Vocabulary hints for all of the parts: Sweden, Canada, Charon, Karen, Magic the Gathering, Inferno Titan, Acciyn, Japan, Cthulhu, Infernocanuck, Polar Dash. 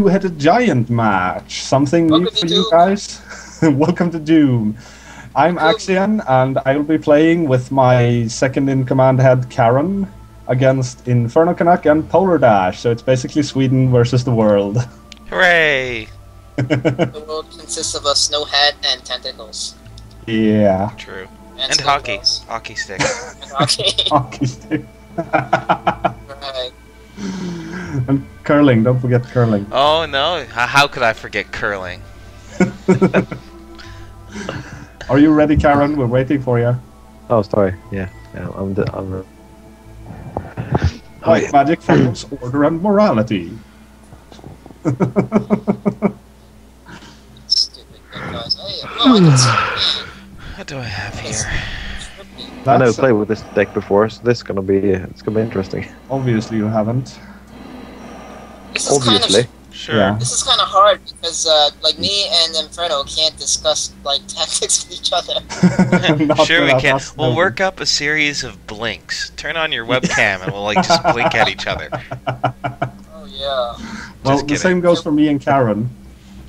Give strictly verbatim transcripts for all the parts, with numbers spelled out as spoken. two-headed giant match. Something Welcome new for you Doom. guys. Welcome to Doom. I'm Acciyn, and I will be playing with my second-in-command head, Karen, against Infernocanuck and Polar Dash. So it's basically Sweden versus the world. Hooray! The world consists of a snow hat and tentacles. Yeah. True. And, and hockey. Balls. Hockey stick. And hockey. Hockey stick. Right. And curling. Don't forget curling. Oh, no. How could I forget curling? Are you ready, Karen? We're waiting for you. Oh, sorry. Yeah. yeah I'm the, I'm the... Oh, yeah. Magic follows order and morality. Stupid guys. Hey, oh, what do I have here? That's I never played with this deck before, so this is gonna be it's gonna be interesting. Obviously, you haven't. This is obviously. Kind of Sure. Yeah. This is kind of hard because, uh, like, me and Inferno can't discuss, like, tactics with each other. Sure we can. We'll work up a series of blinks. Turn on your webcam and we'll, like, just blink at each other. Oh, yeah. Well, just the same it. goes for me and Karen.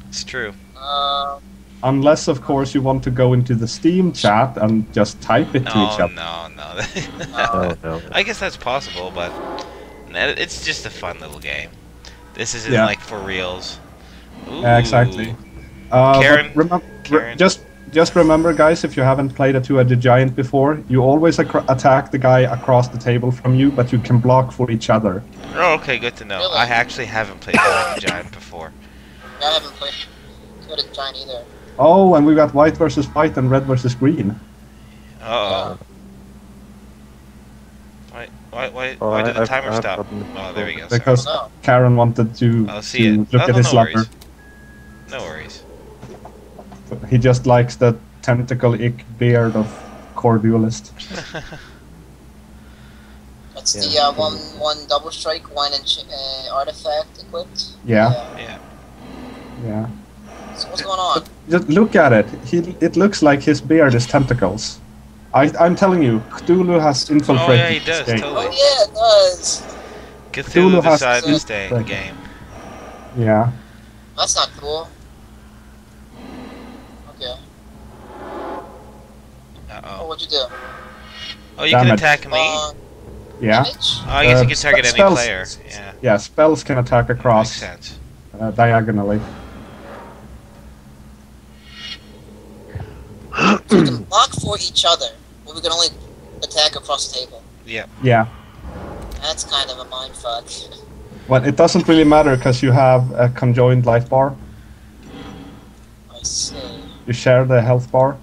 It's true. Uh, Unless, of course, you want to go into the Steam chat and just type it no, to each other. No, no, no. no. I guess that's possible, but it's just a fun little game. This isn't yeah. like for reals. Ooh. Yeah, exactly. Uh, Karen, remember, Karen. Re just, just remember, guys, if you haven't played a two-headed giant before, you always ac attack the guy across the table from you, but you can block for each other. Oh, okay, good to know. Really? I actually haven't played two-headed giant before. I haven't played two-headed giant either. Oh, and we got white versus white and red versus green. Uh oh. Why, why, oh, why did the timer I've, I've stop? Oh, there we go. Because oh, no. Karen wanted to, oh, see to look no, at no, his no worries. Locker. No worries. He just likes the tentacle-ick beard of Cordialist. That's yeah. the uh, one, one double strike, one inch, uh, artifact equipped. Yeah. Yeah. Yeah. yeah. So what's going on? Just look at it. He, it looks like his beard is tentacles. I, I'm telling you, Cthulhu has infiltrated. Oh yeah, he does. Totally. Oh yeah, it does. Cthulhu, Cthulhu has decided to stay in the game. Yeah. That's not cool. Okay. Uh oh. Oh, what'd you do? Oh, you Damage. can attack me. Uh, yeah. Oh, I guess uh, you can target any spells, player. Yeah. Yeah, spells can attack across. That makes sense. Uh, diagonally. We can block for each other. But we can only attack across the table. Yeah. Yeah. That's kind of a mindfuck. Well, it doesn't really matter because you have a conjoined life bar. I see. You share the health bar.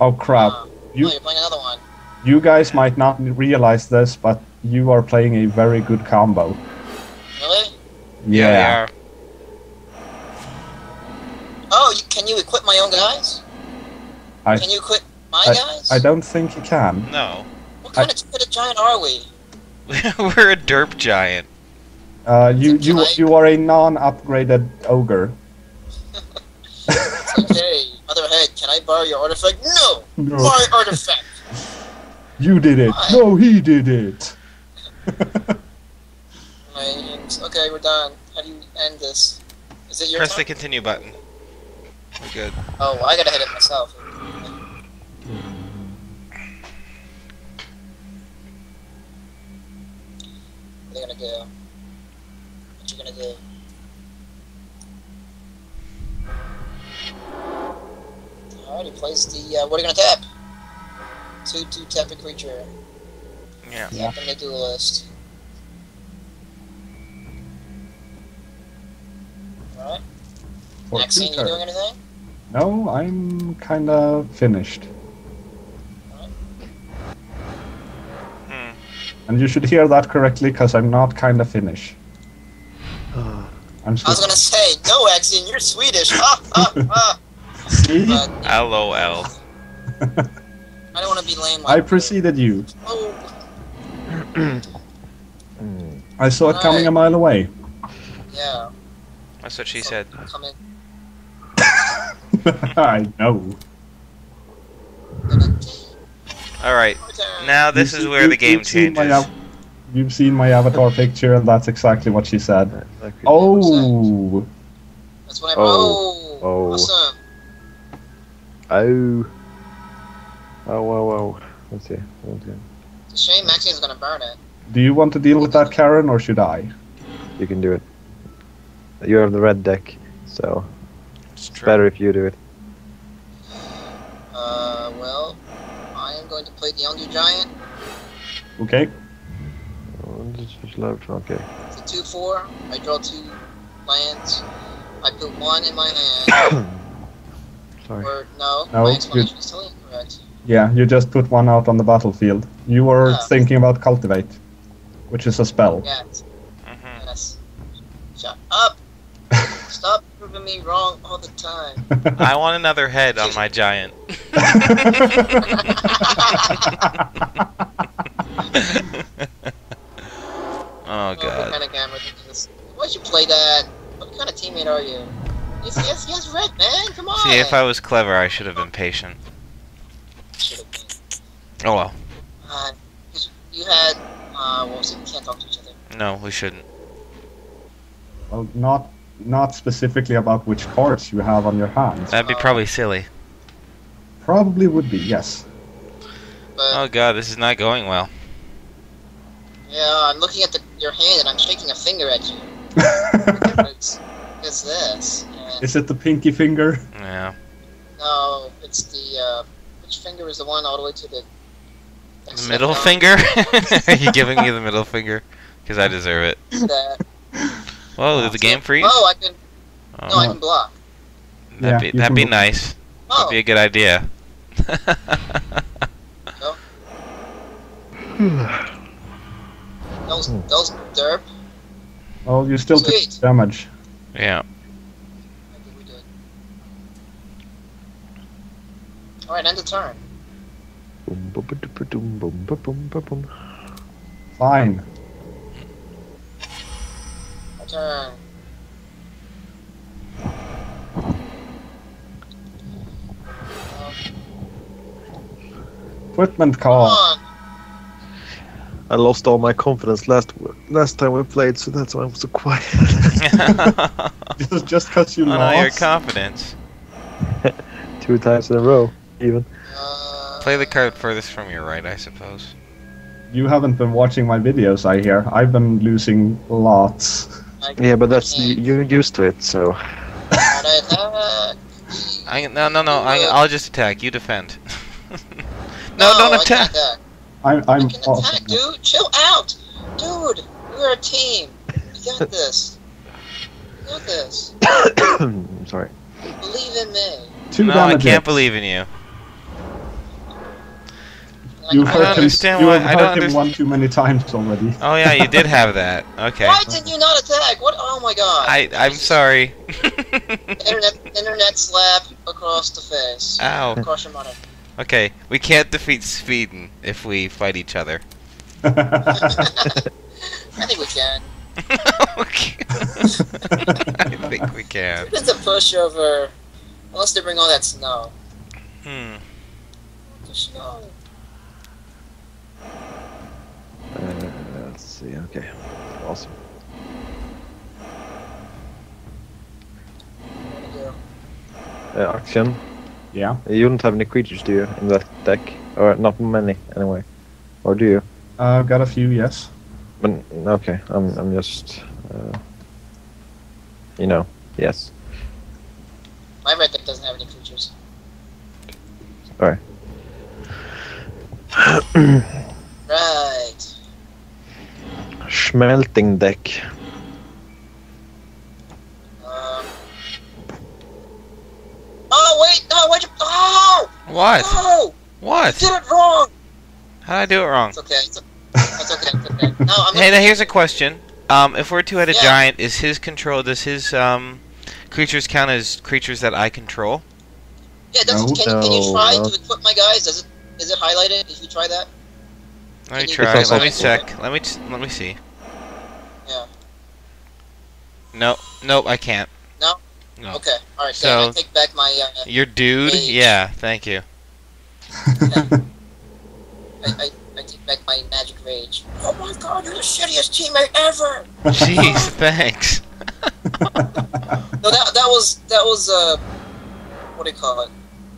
Oh crap! Uh, you, oh, you're playing another one. You guys might not realize this, but you are playing a very good combo. Really? Yeah. yeah. Oh, you, can you equip my own guys? I, can you equip my I, guys? I don't think you can. No. What kind I, of two-headed giant are we? We're a derp giant. Uh, you you giant. you are a non-upgraded ogre. Okay, Motherhead, can I borrow your artifact? No, no. My artifact. You did it. Why? No, he did it. Okay, we're done. How do you end this? Is it your Press turn? the continue button. We're good. Oh, well, I gotta hit it myself. What are you gonna do? What you gonna do? Alright, he plays the. Uh, what are you gonna tap? Two, two, tap a creature. Yeah. Tap in the duelist. Alright. Acciyn, you doing anything? No, I'm kind of finished. Right. Hmm. And you should hear that correctly, because I'm not kind of Finnish. I'm I was gonna say, no, Acciyn, you're Swedish. Ha ha ha. See? But, yeah. L O L. I don't want to be lame. Like I preceded you. Oh. I saw it All coming right. a mile away. Yeah. That's what she so, said. Come in. I know. Alright, now this is where the game changes. You've seen my avatar picture, and that's exactly what she said. Oh! That's what I... Oh! Oh! Awesome! Oh! Oh, whoa, whoa. Let's see. It's a shame Maxie's gonna burn it. Do you want to deal with that, Karen, or should I? You can do it. You're on the red deck, so it's better if you do it. Uh, well, I am going to play the Elder Giant. Okay. Okay. It's a two four. I draw two lands. I put one in my hand. Sorry. Or, no, no, my explanation is totally incorrect. Yeah, you just put one out on the battlefield. You were oh. thinking about Cultivate, which is a spell. Yes. Mm-hmm. Yes. Shut up! Stop proving me wrong all the time. I want another head on my giant. Oh, God. What kind of guy Why'd you play that? What kind of teammate are you? Yes, yes, yes, red, man. Come on. See, if I was clever, I should have been patient. Should have been. Oh, well. Uh, you had... Uh, well, see, we can't talk to each other. No, we shouldn't. Well, not, not specifically about which cards you have on your hands. That'd be uh, probably silly. Probably would be, yes. But oh, God, this is not going well. Yeah, I'm looking at the, your hand and I'm shaking a finger at you. It's, it's this. And is it the pinky finger? Yeah. No, it's the, uh, which finger is the one all the way to the... The middle down? Finger? Are you giving me the middle finger? Because I deserve it. That. Whoa, did the game freeze? Oh, I can... Oh. No, I can block. That'd yeah, be, that'd be nice. Oh. That'd be a good idea. No. Hmm. Those, those derp. Oh, you still Sweet. Took damage. Yeah. I think we did. Alright, end the turn. Fine. My turn. Equipment call. I lost all my confidence last last time we played, so that's why I'm so quiet. just just because you lost all your confidence. Two times in a row, even. Uh, Play the card furthest from your right, I suppose. You haven't been watching my videos, I hear. I've been losing lots. Yeah, but that's you're used to it, so. I, no, no, no. I, I'll just attack. You defend. no, no, don't attack. I'm, I'm I can awesome. Attack, dude! Chill out! Dude, we're a team! We got this. We got this. I'm sorry. Believe in me. Two no, damages. I can't believe in you. You've I don't understand him, why... You've heard him one too many times already. Oh yeah, you did have that. Okay. Why did you not attack? What? Oh my god. I, I'm sorry. internet, internet slap across the face. Ow. Across your monitor. Okay, we can't defeat Sweden if we fight each other. I think we can. Okay. I think we can. It's a pushover, unless they bring all that snow. Hmm. The snow. Uh, let's see. Okay. Awesome. Uh, Acciyn. Yeah. You don't have any creatures, do you, in that deck? Or not many, anyway. Or do you? Uh, I've got a few, yes. But okay, I'm I'm just, uh, you know, yes. My red deck doesn't have any creatures. Alright. Right. Schmelting deck. Oh wait, no, why'd you... Oh! What? No! What? You did it wrong! How did I do it wrong? It's okay, it's, it's okay, it's okay. No, I'm hey, now here's a question. Um, if we're two-headed yeah. giant, is his control... Does his, um... creatures count as creatures that I control? Yeah, does no, can, no, can you try no. to equip my guys? Does it... Is it highlighted? Did you try that? Let me try. Let me check. Let me... Let me see. Yeah. No. Nope, I can't. No? No. Okay, alright, so I take back my... Uh, your dude? Page. Yeah, thank you. Yeah. I, I, I take back my my magic rage. Oh my god, you're the shittiest teammate ever! Jeez, thanks. No, that that was that was uh, what do you call it?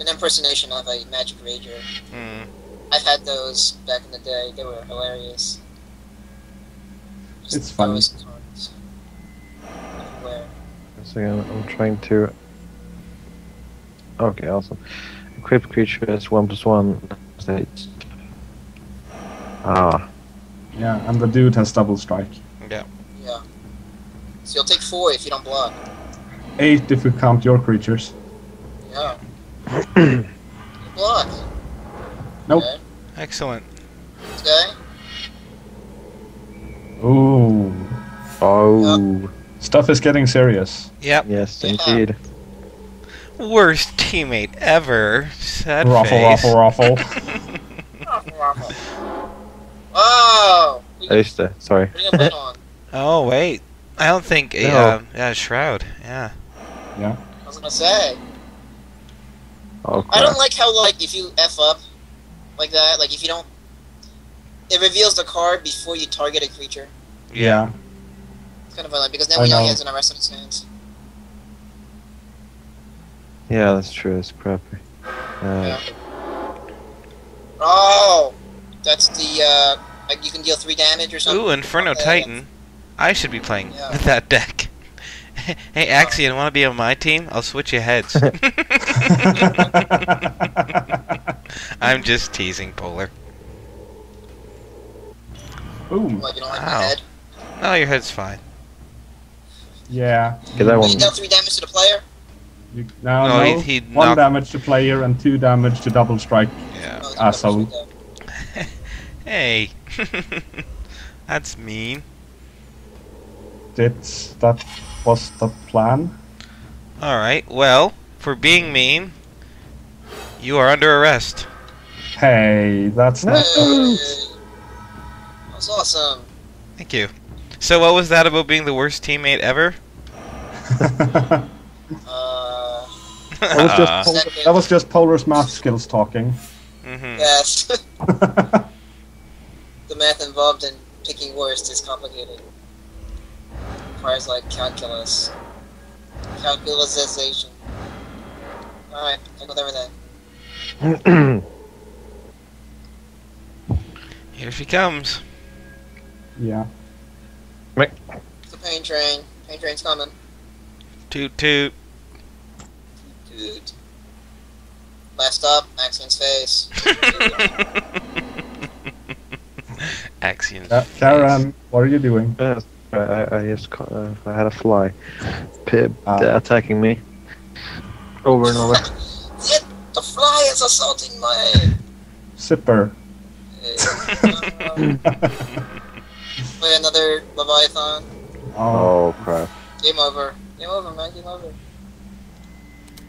An impersonation of a magic rager. Mm. I've had those back in the day. They were hilarious. Just it's funny. Again, I'm trying to. Okay, awesome. Equipped creatures one plus one state. Ah. Yeah, and the dude has double strike. Yeah. Yeah. So you'll take four if you don't block. Eight if you count your creatures. Yeah. You block. Nope. Okay. Excellent. Okay. Ooh. Oh. Yep. Stuff is getting serious. Yep. Yes, indeed. Yeah. Worst teammate ever. Sad ruffle, face. Ruffle, ruffle, ruffle. Ruffle, oh, ruffle. Sorry. Oh, wait. I don't think... No. Uh, yeah, Shroud. Yeah. Yeah. I was gonna say. Oh, crap. I don't like how, like, if you F up like that, like, if you don't... It reveals the card before you target a creature. Yeah. Kind of violent, because now we know he has an arrest on his hands. Yeah, that's true. That's crappy. Uh, yeah. Oh, that's the. Uh, like you can deal three damage or something. Ooh, Inferno Titan. I should be playing yeah. with that deck. Hey, Acciyn, want to be on my team? I'll switch your heads. I'm just teasing, Polar. Boom! Well, you don't like wow. my head? No, your head's fine. Yeah. Did you deal three damage to the player? You, no, no, no. He, he one knocked... damage to player and two damage to double strike. Yeah. Oh, asshole. Hey. That's mean. Did that was the plan? Alright, well, for being mean, you are under arrest. Hey, that's hey. Not good. That's awesome. Thank you. So what was that about being the worst teammate ever? uh, that, was just Polar, that was just Polar's math skills talking. Mm-hmm. Yes. The math involved in picking worst is complicated. It requires like calculus. Calculusization. Alright, I'll go there with that. Here she comes. Yeah. It's a pain train. Pain train's coming. Toot toot. Toot toot. Last up, Acciyn's face. Acciyn's uh, face. Charon, what are you doing? Uh, I, I just caught, uh, I had a fly Pib, uh, attacking me. Over and over. It, the fly is assaulting my... Zipper. Uh, Play another Leviathan. Oh, crap. Game over. Game over, man. Game over.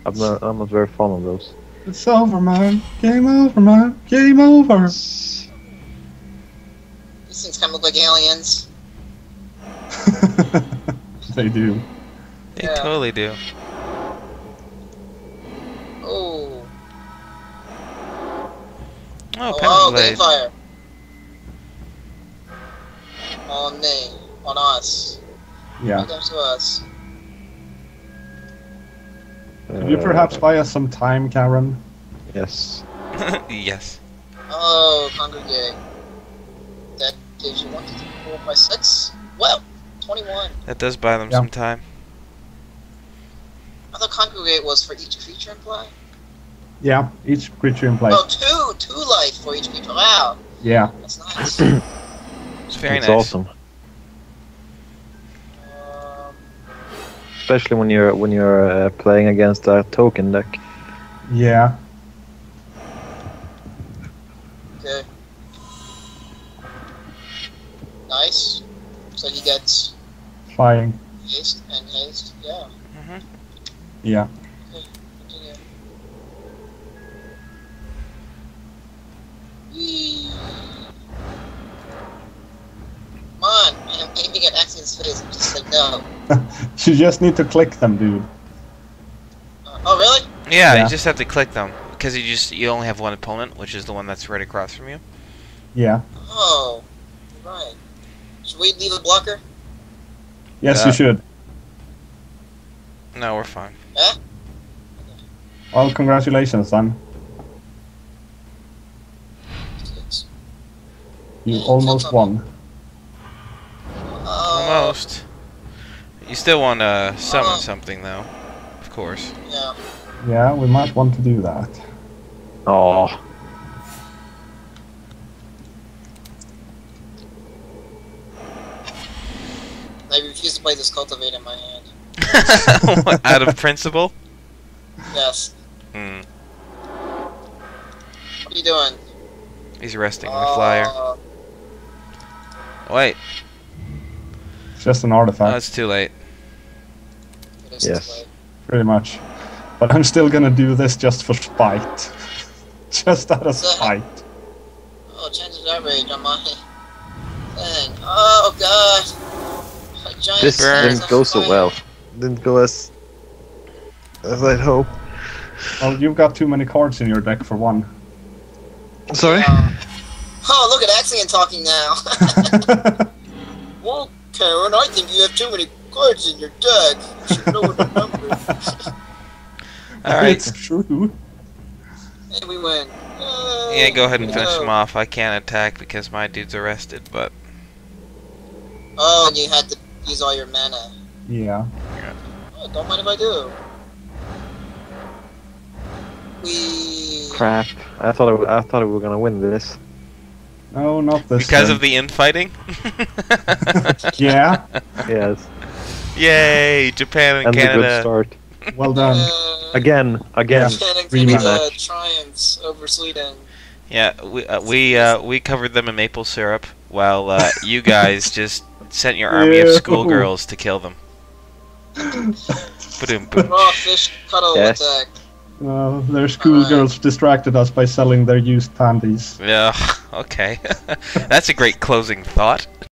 I'm not, I'm not very fond of those. It's over, man. Game over, man. Game over. These things kind of look like aliens. They do. They yeah. totally do. Oh. Oh, oh wow, fire. On me, on us. Yeah. It comes to us. Could you perhaps buy us some time, Karen? Yes. Yes. Oh, congregate. That gives you one, two, three, four, five, six. Well, twenty-one. That does buy them yeah. some time. I thought congregate was for each creature in play. Yeah, each creature in play. Oh, two, two life for each creature. Wow. Yeah. That's nice. It's very it's nice. Awesome. Um, Especially when you're when you're uh, playing against a token deck. Yeah. Okay. Nice. So he gets flying. Haste and haste. Yeah. Mhm. Yeah. Okay. Continue. Whee. Come on, I'm aiming at Acciyn's face, I'm just like, no. You just need to click them, dude. Uh, oh, really? Yeah, yeah, you just have to click them, because you just you only have one opponent, which is the one that's right across from you. Yeah. Oh, right. Should we leave a blocker? Yes, yeah. You should. No, we're fine. Eh? Well, congratulations, then. You almost won. Almost. You still want to summon uh, something, though, of course. Yeah. Yeah, we might want to do that. Oh. I refuse to play this cultivate in my hand. What, out of principle? Yes. Hmm. What are you doing? He's resting my uh, flyer. Wait. It's just an artifact. No, it's too late. It yes. Too late. Pretty much. But I'm still gonna do this just for spite. Just out of spite. Oh, chances are outrage on my thing. Oh god! A giant this didn't go so well. Didn't go as as I'd hope. Well, you've got too many cards in your deck for one. Sorry? Uh, oh, look at Acciyn talking now. Well, Karen, I think you have too many cards in your deck. You should know what the number is. Alright. It's true. And we win. Uh, yeah, go ahead and finish him off. I can't attack because my dude's arrested, but... Oh, and you had to use all your mana. Yeah. yeah. Oh, don't mind if I do. We... Crap. I thought it, I thought we were gonna win this. No, not this. Because time. Of the infighting. Yeah. Yes. Yay, Japan and, and Canada. A good start. Well done. Uh, again, again. Canada uh, triumphs over Sweden. Yeah, we uh, we uh, we covered them in maple syrup, while uh, you guys just sent your army yeah. of schoolgirls to kill them. Ba-doom-boom. Raw fish cuddle yes. attack. Well, their schoolgirls right. distracted us by selling their used panties. Yeah, okay. That's a great closing thought.